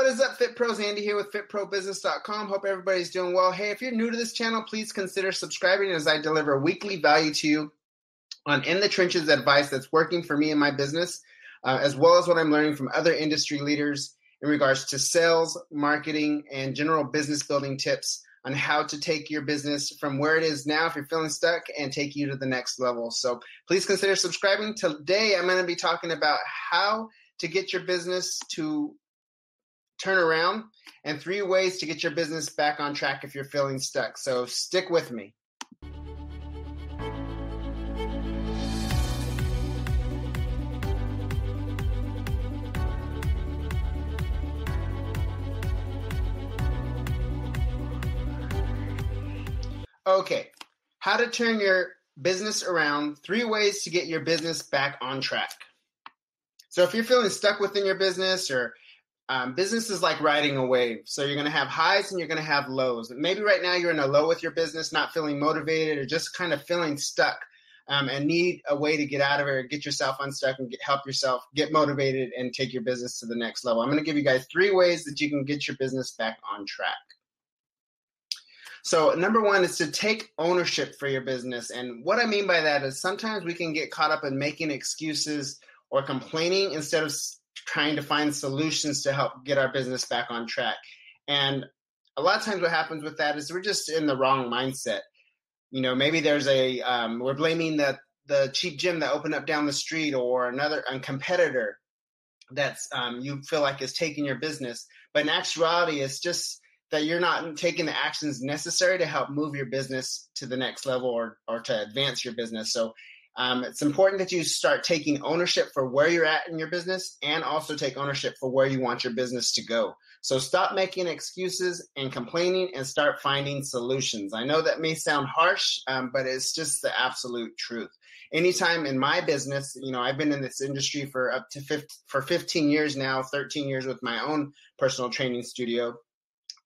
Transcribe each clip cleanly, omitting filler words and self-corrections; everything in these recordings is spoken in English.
What is up, Fit Pros? Andy here with fitprobusiness.com. Hope everybody's doing well. Hey, if you're new to this channel, please consider subscribing as I deliver weekly value to you on in the trenches advice that's working for me and my business, as well as what I'm learning from other industry leaders in regards to sales, marketing, and general business building tips on how to take your business from where it is now if you're feeling stuck and take you to the next level. So please consider subscribing. Today, I'm going to be talking about how to get your business to turn around and 3 ways to get your business back on track if you're feeling stuck. So stick with me. Okay, how to turn your business around, 3 ways to get your business back on track. So if you're feeling stuck within your business, or business is like riding a wave. So you're going to have highs and you're going to have lows. Maybe right now you're in a low with your business, not feeling motivated or just kind of feeling stuck and need a way to get out of it or get yourself unstuck and help yourself get motivated and take your business to the next level. I'm going to give you guys 3 ways that you can get your business back on track. So number 1 is to take ownership for your business. And what I mean by that is sometimes we can get caught up in making excuses or complaining instead of trying to find solutions to help get our business back on track. And a lot of times what happens with that is we're just in the wrong mindset. You know, maybe there's a, we're blaming the cheap gym that opened up down the street or another competitor that's you feel like is taking your business. But in actuality, it's just that you're not taking the actions necessary to help move your business to the next level or to advance your business. So it's important that you start taking ownership for where you're at in your business and also take ownership for where you want your business to go. So stop making excuses and complaining and start finding solutions. I know that may sound harsh, but it's just the absolute truth. Anytime in my business, you know, I've been in this industry for up to 15 years now, 13 years with my own personal training studio.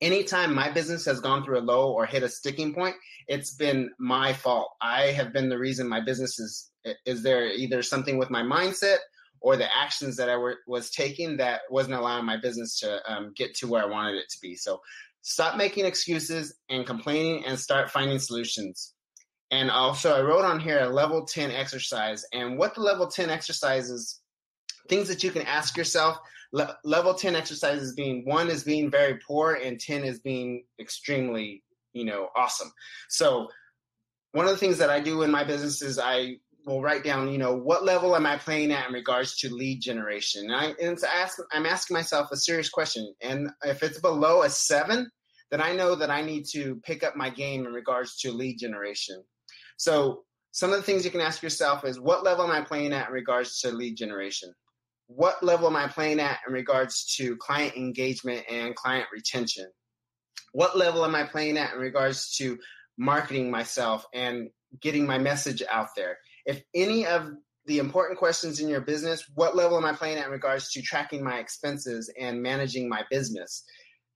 Anytime my business has gone through a low or hit a sticking point, it's been my fault. I have been the reason my business is there, either something with my mindset or the actions that I was taking that wasn't allowing my business to get to where I wanted it to be. So stop making excuses and complaining and start finding solutions. And also I wrote on here a level 10 exercise, and what the level 10 exercise is, things that you can ask yourself. Level 10 exercises being 1 is being very poor and 10 is being extremely, awesome. So one of the things that I do in my business is I will write down, what level am I playing at in regards to lead generation? And I'm asking myself a serious question. And if it's below a 7, then I know that I need to pick up my game in regards to lead generation. So some of the things you can ask yourself is, what level am I playing at in regards to lead generation? What level am I playing at in regards to client engagement and client retention? What level am I playing at in regards to marketing myself and getting my message out there? If any of the important questions in your business, what level am I playing at in regards to tracking my expenses and managing my business?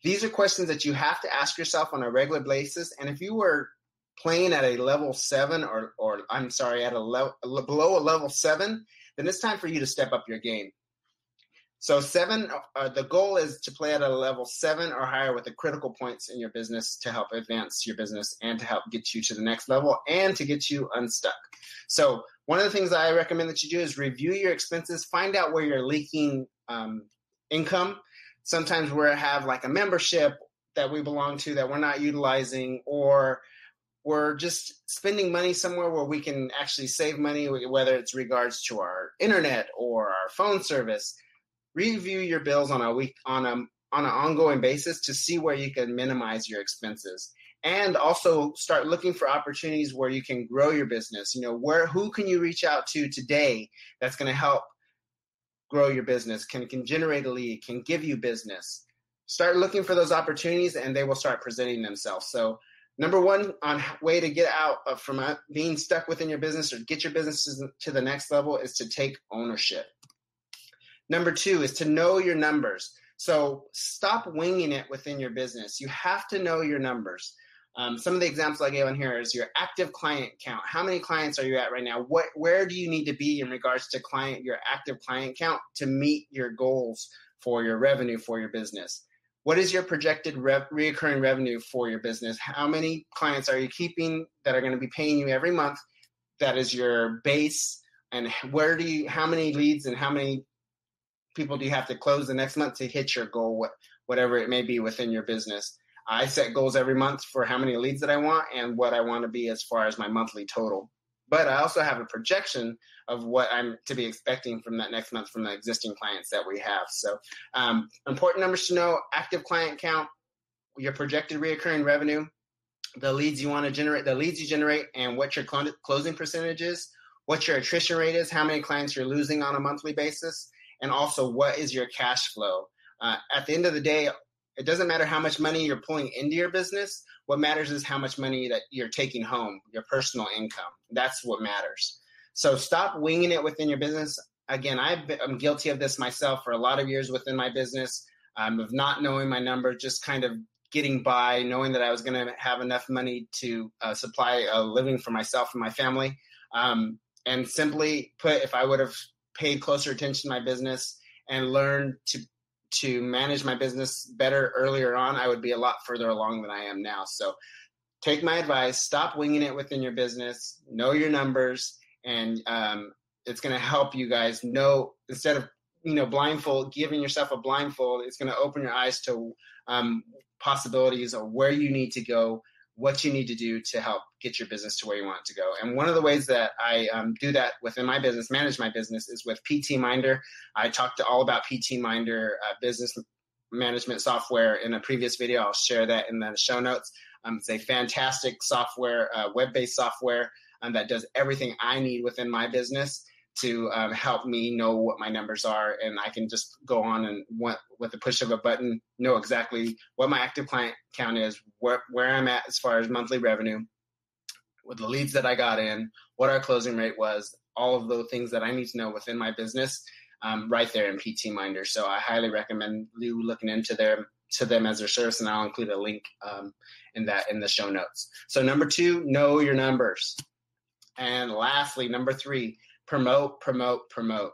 These are questions that you have to ask yourself on a regular basis. And if you were playing at a level 7 below a level 7, then it's time for you to step up your game. So the goal is to play at a level 7 or higher with the critical points in your business to help advance your business and to help get you to the next level and to get you unstuck. So one of the things I recommend that you do is review your expenses, find out where you're leaking income. Sometimes we have like a membership that we belong to that we're not utilizing, or we're just spending money somewhere where we can actually save money, whether it's regards to our internet or our phone service. Review your bills on an ongoing basis to see where you can minimize your expenses, and also start looking for opportunities where you can grow your business. Who can you reach out to today that's going to help grow your business, can generate a lead, can give you business. Start looking for those opportunities, and they will start presenting themselves. So number 1 on way to get out from being stuck within your business or get your business to the next level is to take ownership. Number 2 is to know your numbers. So stop winging it within your business. You have to know your numbers. Some of the examples I gave on here is your active client count. How many clients are you at right now? Where do you need to be in regards to your active client count to meet your goals for your revenue for your business. What is your projected recurring revenue for your business? How many clients are you keeping that are going to be paying you every month? That is your base. And where do you, how many leads and how many people do you have to close the next month to hit your goal, whatever it may be within your business? I set goals every month for how many leads that I want and what I want to be as far as my monthly total. But I also have a projection of what I'm to be expecting from that next month from the existing clients that we have. So important numbers to know: active client count, your projected recurring revenue, the leads you want to generate, the leads you generate, and what your closing percentage is, what your attrition rate is, how many clients you're losing on a monthly basis, and also what is your cash flow. At the end of the day, it doesn't matter how much money you're pulling into your business. What matters is how much money that you're taking home, your personal income. That's what matters. So stop winging it within your business. Again, I'm guilty of this myself for a lot of years within my business, of not knowing my number, just kind of getting by, knowing that I was going to have enough money to supply a living for myself and my family. And simply put, if I would have paid closer attention to my business and learned to manage my business better earlier on, I would be a lot further along than I am now. So take my advice, stop winging it within your business, know your numbers, and it's going to help you guys know, instead of, blindfold, giving yourself a blindfold, it's going to open your eyes to possibilities of where you need to go, what you need to do to help get your business to where you want it to go. And one of the ways that I do that within my business, manage my business, is with PT Minder. I talked all about PT Minder business management software in a previous video. I'll share that in the show notes. It's a fantastic software, web-based software that does everything I need within my business to help me know what my numbers are. And I can just go on and with the push of a button, know exactly what my active client count is, where I'm at as far as monthly revenue, with the leads that I got in, what our closing rate was, all of the things that I need to know within my business right there in PT Minder. So I highly recommend you looking into them as their service, and I'll include a link in the show notes. So number 2, know your numbers. And lastly, number 3, promote, promote, promote.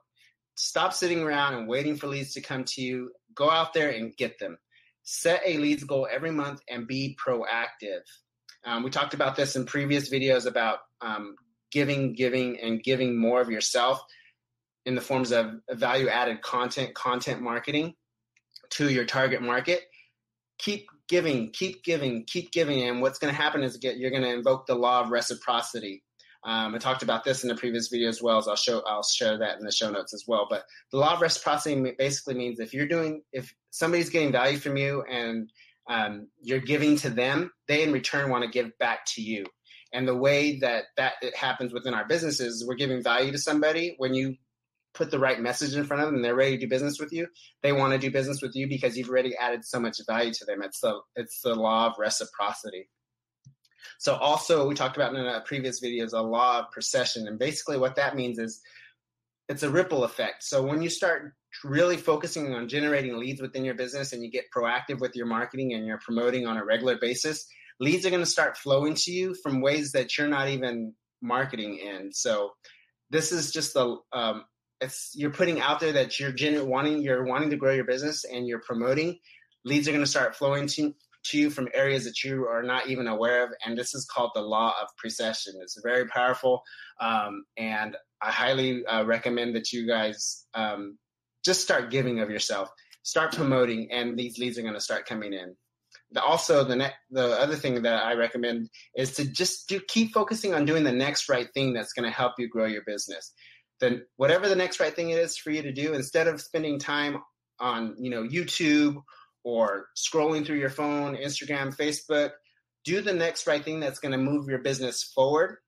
Stop sitting around and waiting for leads to come to you. Go out there and get them. Set a leads goal every month and be proactive. We talked about this in previous videos about giving, and giving more of yourself in the forms of value-added content marketing to your target market. Keep giving, keep giving, keep giving. And what's going to happen is you're going to invoke the law of reciprocity. I talked about this in the previous video as well, as I'll share that in the show notes as well. But the law of reciprocity basically means if somebody's getting value from you and you're giving to them, they in return want to give back to you. And the way that it happens within our businesses, we're giving value to somebody. When you put the right message in front of them and they're ready to do business with you, they want to do business with you because you've already added so much value to them. It's the law of reciprocity. So also, we talked about in the previous videos, a law of precession. And basically what that means is it's a ripple effect. So when you start really focusing on generating leads within your business and you get proactive with your marketing and you're promoting on a regular basis, leads are going to start flowing to you from ways that you're not even marketing in. So this is just you're putting out there that you're wanting to grow your business and you're promoting. Leads are going to start flowing to you from areas that you are not even aware of. And this is called the law of precession. It's very powerful. And I highly recommend that you guys just start giving of yourself, start promoting, and these leads are going to start coming in. Also, the other thing that I recommend is to just keep focusing on doing the next right thing that's going to help you grow your business. Then whatever the next right thing it is for you to do, instead of spending time on YouTube or scrolling through your phone, Instagram, Facebook, do the next right thing that's going to move your business forward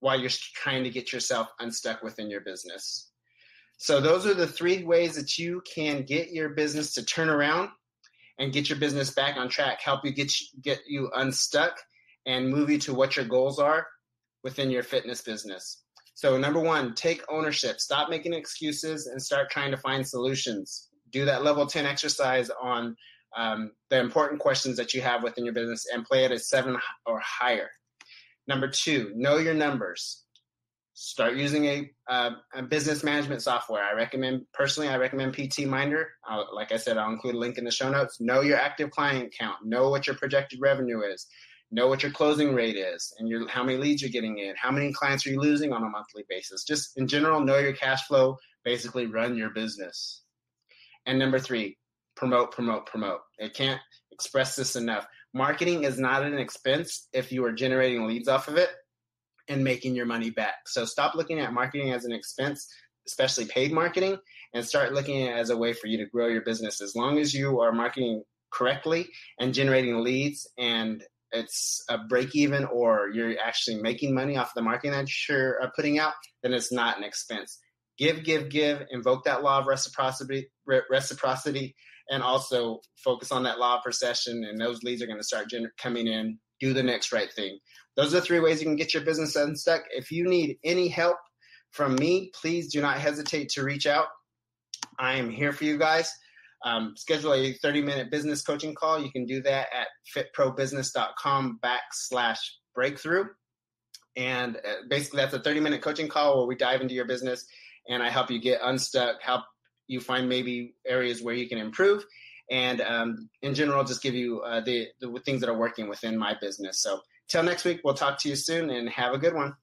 while you're trying to get yourself unstuck within your business. So those are the 3 ways that you can get your business to turn around and get your business back on track, help you get you unstuck and move you to what your goals are within your fitness business. So number 1, take ownership. Stop making excuses and start trying to find solutions. Do that level 10 exercise on the important questions that you have within your business and play it at 7 or higher. Number 2, know your numbers. Start using a business management software. I recommend PT Minder. Like I said, I'll include a link in the show notes. Know your active client count. Know what your projected revenue is. Know what your closing rate is and how many leads you're getting in. How many clients are you losing on a monthly basis? Just in general, know your cash flow. Basically, run your business. And number 3, promote. I can't express this enough. Marketing is not an expense if you are generating leads off of it and making your money back. So stop looking at marketing as an expense, especially paid marketing, and start looking at it as a way for you to grow your business. As long as you are marketing correctly and generating leads and it's a break even or you're actually making money off the marketing that you're putting out, then it's not an expense. Give, invoke that law of reciprocity, and also focus on that law of precession, and those leads are going to start coming in. Do the next right thing. Those are the 3 ways you can get your business unstuck. If you need any help from me, please do not hesitate to reach out. I am here for you guys. Schedule a 30-minute business coaching call. You can do that at fitprobusiness.com/breakthrough. And basically, that's a 30-minute coaching call where we dive into your business, and I help you get unstuck, help you find maybe areas where you can improve, and in general, just give you the things that are working within my business. So till next week, we'll talk to you soon, and have a good one.